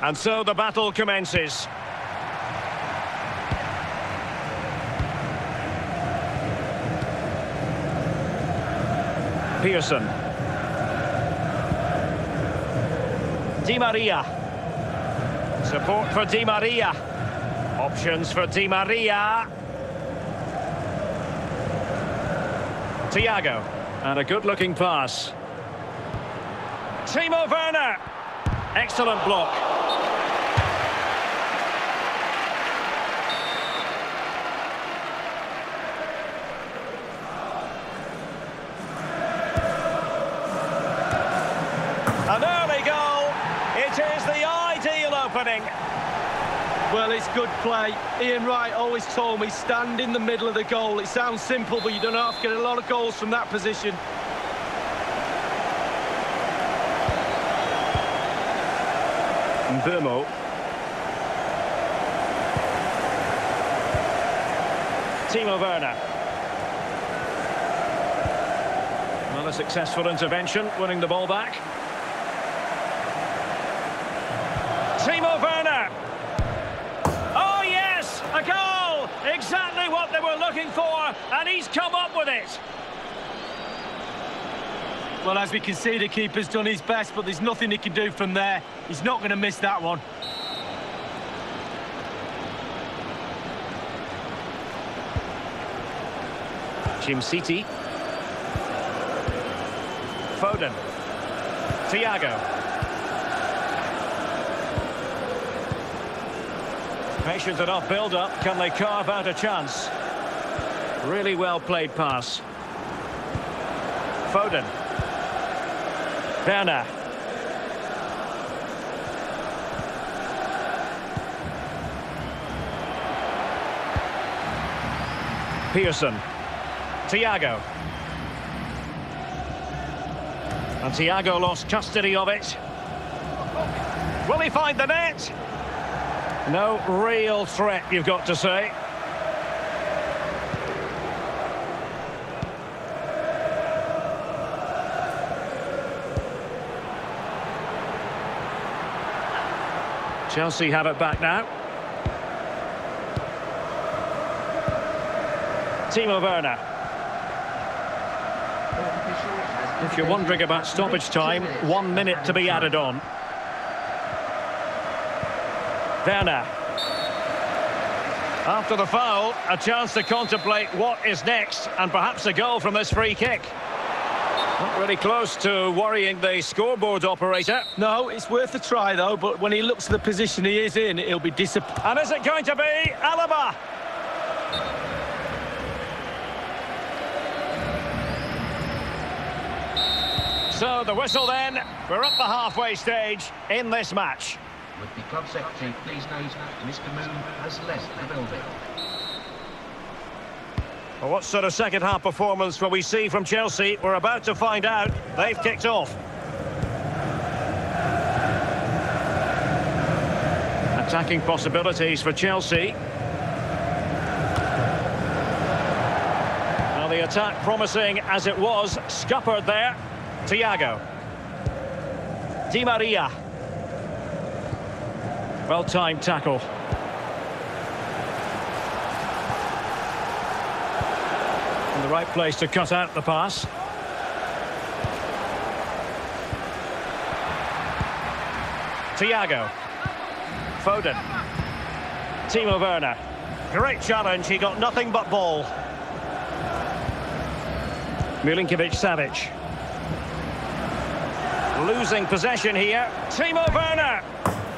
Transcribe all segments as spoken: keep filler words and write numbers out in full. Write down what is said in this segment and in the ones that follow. And so the battle commences. Pearson. Di Maria. Support for Di Maria. Options for Di Maria. Thiago. And a good-looking pass. Timo Werner. Excellent block. An early goal. It is the ideal opening. Well, it's good play. Ian Wright always told me, stand in the middle of the goal. It sounds simple, but you don't have to get a lot of goals from that position. Vermo. Timo Werner. Another successful intervention, winning the ball back. Timo Werner. Oh yes, a goal! Exactly what they were looking for, and he's come up with it. Well, as we can see, the keeper's done his best, but there's nothing he can do from there. He's not going to miss that one. Jim City. Foden. Thiago. Patient enough build-up. Can they carve out a chance? Really well-played pass. Foden. Werner. Pearson. Thiago. And Thiago lost custody of it. Will he find the net? No real threat, you've got to say. Chelsea have it back now. Timo Werner. If you're wondering about stoppage time, one minute to be added on. Werner. After the foul, a chance to contemplate what is next, and perhaps a goal from this free kick. Not really close to worrying the scoreboard operator. No, it's worth a try, though, but when he looks at the position he is in, he'll be disappointed. And is it going to be Alaba? So the whistle then, we're up the halfway stage in this match. Would the club secretary please note Mister Moon has left the building. Well, what sort of second-half performance will we see from Chelsea? We're about to find out. They've kicked off. Attacking possibilities for Chelsea. Now, the attack promising as it was, scuppered there. Thiago. Di Maria. Well-timed tackle. The right place to cut out the pass. Thiago. Foden. Timo Werner. Great challenge, he got nothing but ball. Milinkovic-Savic. Losing possession here. Timo Werner.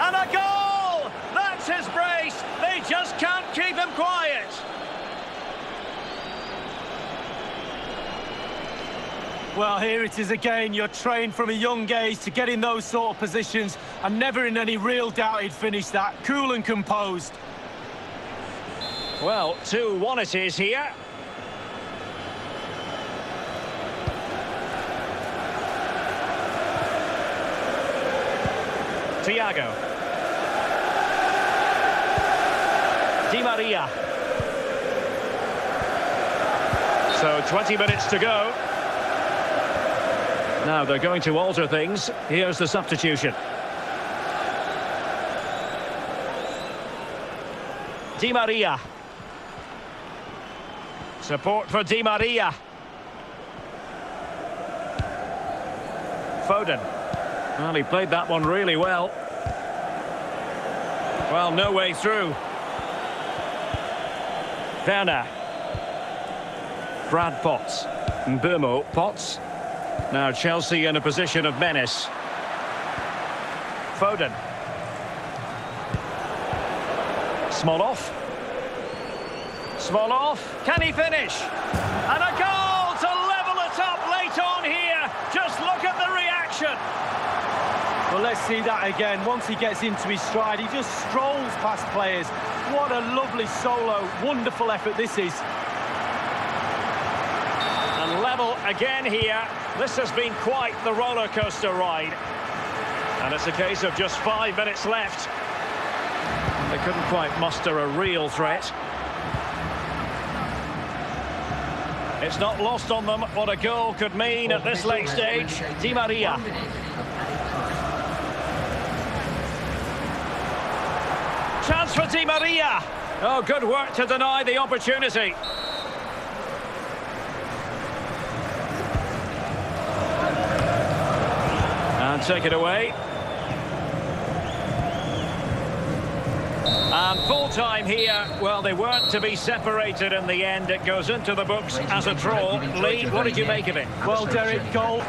And a goal! That's his brace! They just can't keep him quiet! Well, here it is again. You're trained from a young age to get in those sort of positions. I'm never in any real doubt he'd finish that. Cool and composed. Well, two one it is here. Thiago. Di Maria. So, twenty minutes to go. Now they're going to alter things. Here's the substitution. Di Maria. Support for Di Maria. Foden. Well, he played that one really well. Well, no way through. Werner. Brad Potts. Mbomo Potts. Now Chelsea in a position of menace. Foden. Smoloff. Smoloff. Can he finish? And a goal to level it up late on here. Just look at the reaction. Well, let's see that again. Once he gets into his stride, he just strolls past players. What a lovely solo. Wonderful effort this is. And level again here. This has been quite the roller coaster ride. And it's a case of just five minutes left. They couldn't quite muster a real threat. It's not lost on them what a goal could mean at this late stage. Di Maria. Chance for Di Maria. Oh, good work to deny the opportunity. And take it away. And full-time here, well, they weren't to be separated in the end. It goes into the books as a draw. Lee, what did you make of it? Well, Derek, goal...